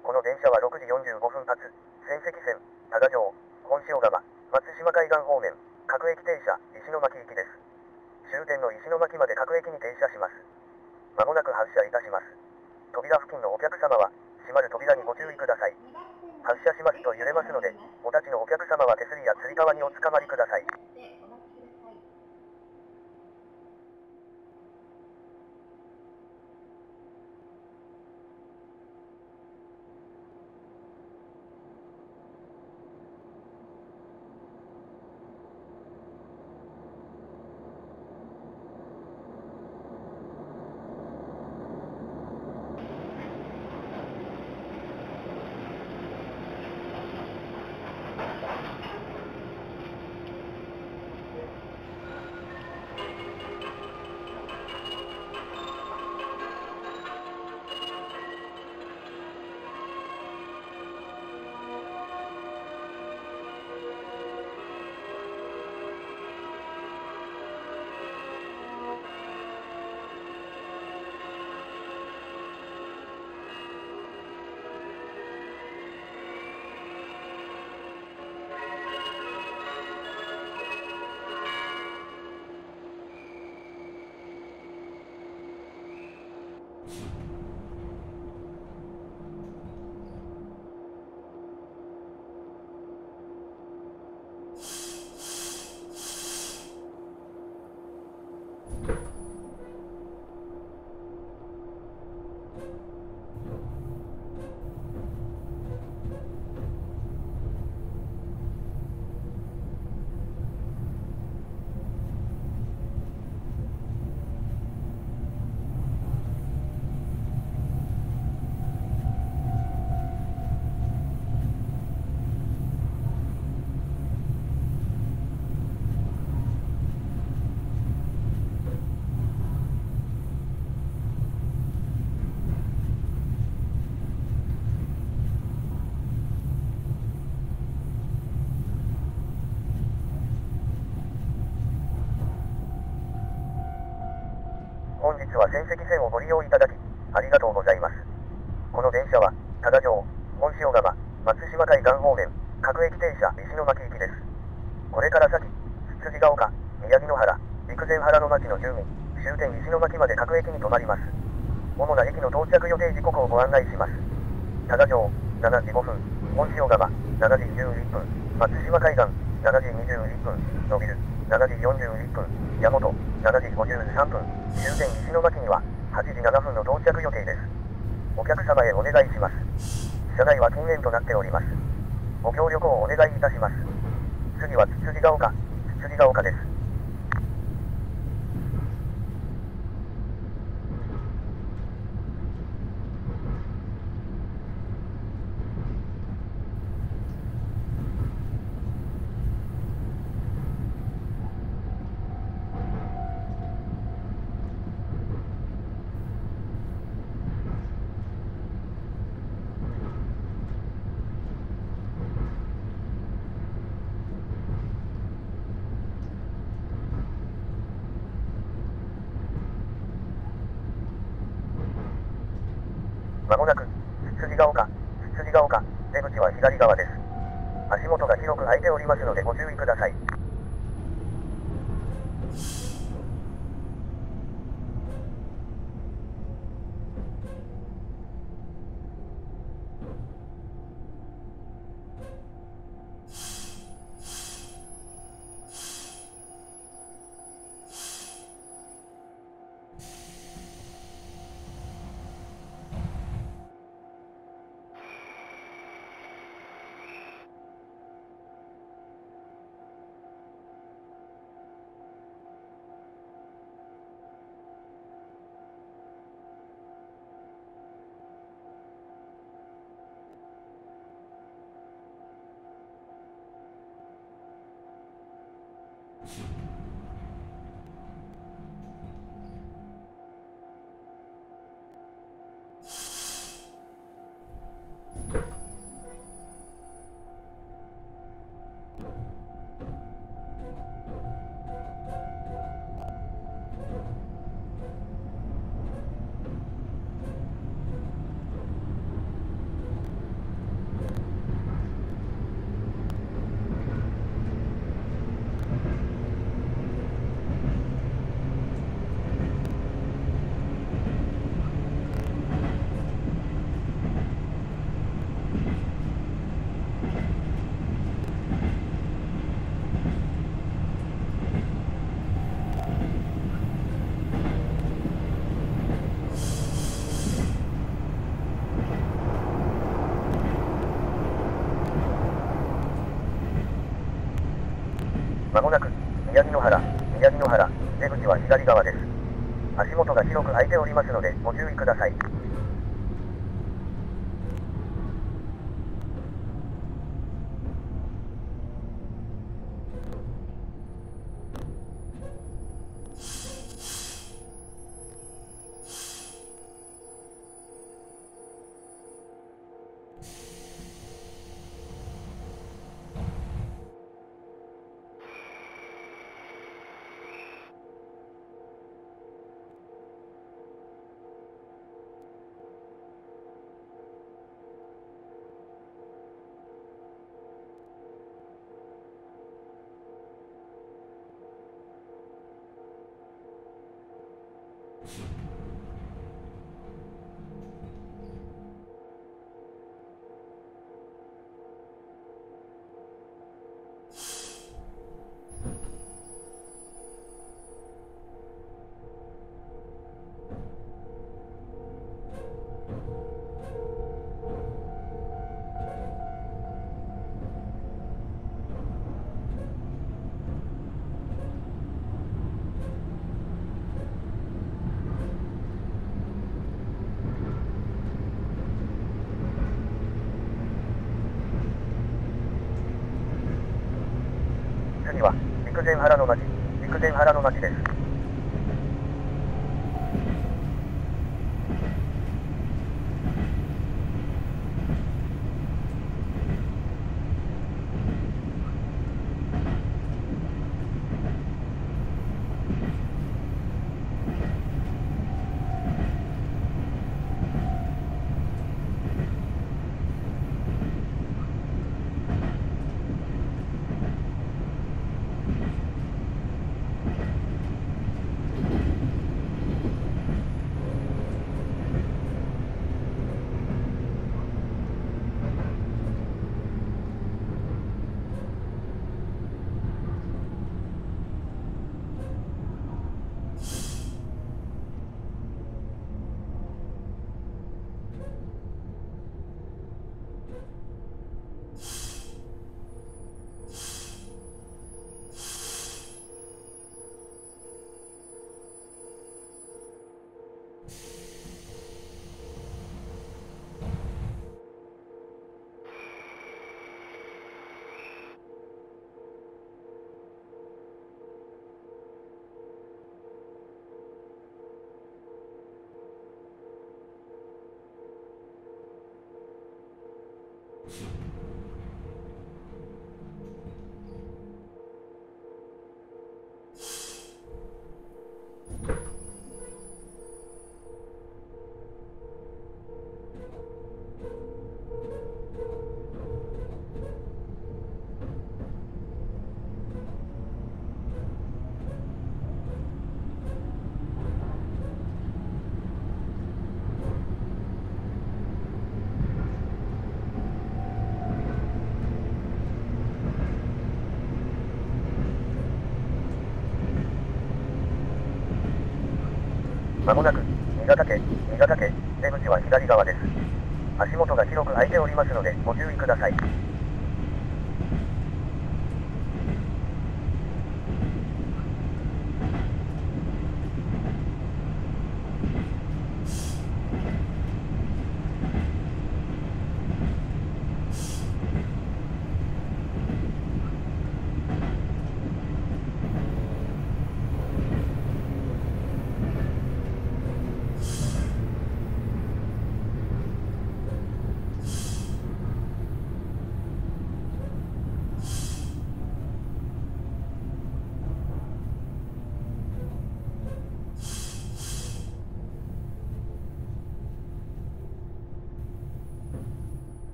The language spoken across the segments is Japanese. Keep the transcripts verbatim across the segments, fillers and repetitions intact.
この電車はろくじよんじゅうごふん発、仙石線、多賀城、本塩川、松島海岸方面、各駅停車、石巻行きです。終点の石巻まで各駅に停車します。まもなく発車いたします。扉付近のお客様は、閉まる扉にご注意ください。発車しますと揺れますので、お立ちのお客様は手すりやつり革におつかまりください。本日は仙石線をご利用いただき、ありがとうございます。この電車は、多賀城、本塩川、松島海岸方面、各駅停車、石巻行きです。これから先、羊ヶ丘、宮城野原、陸前原の町の住民、終点石巻まで各駅に停まります。主な駅の到着予定時刻をご案内します。多賀城、しちじごふん、本塩川、しちじじゅういっぷん、松島海岸、しちじにじゅういっぷん、野蒜、しちじよんじゅういっぷん、大和、しちじごじゅうさんぷん、終点石巻にははちじななふんの到着予定です。お客様へお願いします。車内は禁煙となっております。ご協力をお願いいたします。次は辻ヶ丘、辻ヶ丘です。まもなく、羊ヶ丘、羊ヶ丘、出口は左側です。足元が広く開いておりますのでご注意ください。は左側です。足元が広く開いておりますのでご注意ください。陸前原の町、陸前原の町です。まもなく新潟県、新潟県、出口は左側です。足元が広く開いておりますのでご注意ください。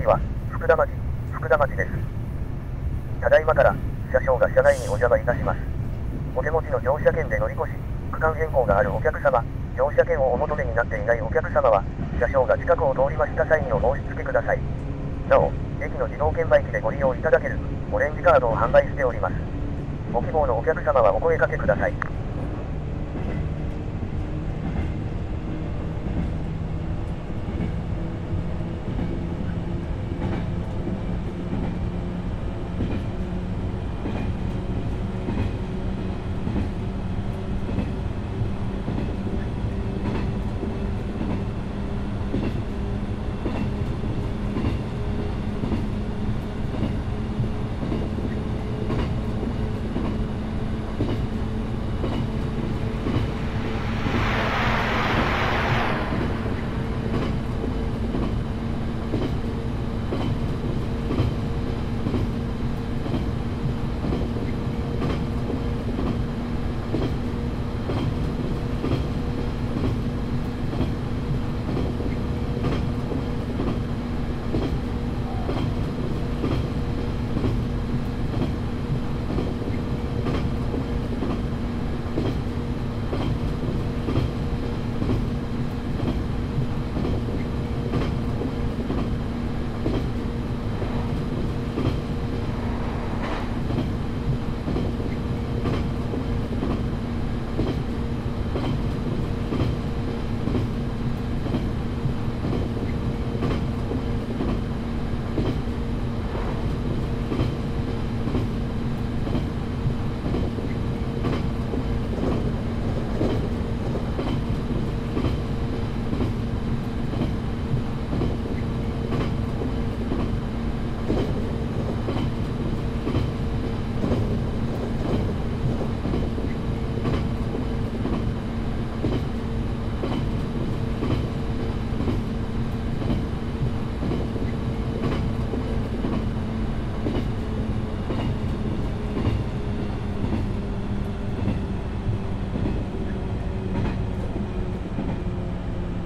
次は福田町、福田町です。ただいまから車掌が車内にお邪魔いたします。お手持ちの乗車券で乗り越し、区間変更があるお客様、乗車券をお求めになっていないお客様は、車掌が近くを通りました際にお申し付けください。なお、駅の自動券売機でご利用いただけるオレンジカードを販売しております。ご希望のお客様はお声掛けください。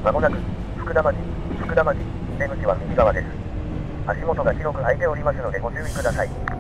まもなく、福田町、福田町、出口は右側です。足元が広く開いておりますのでご注意ください。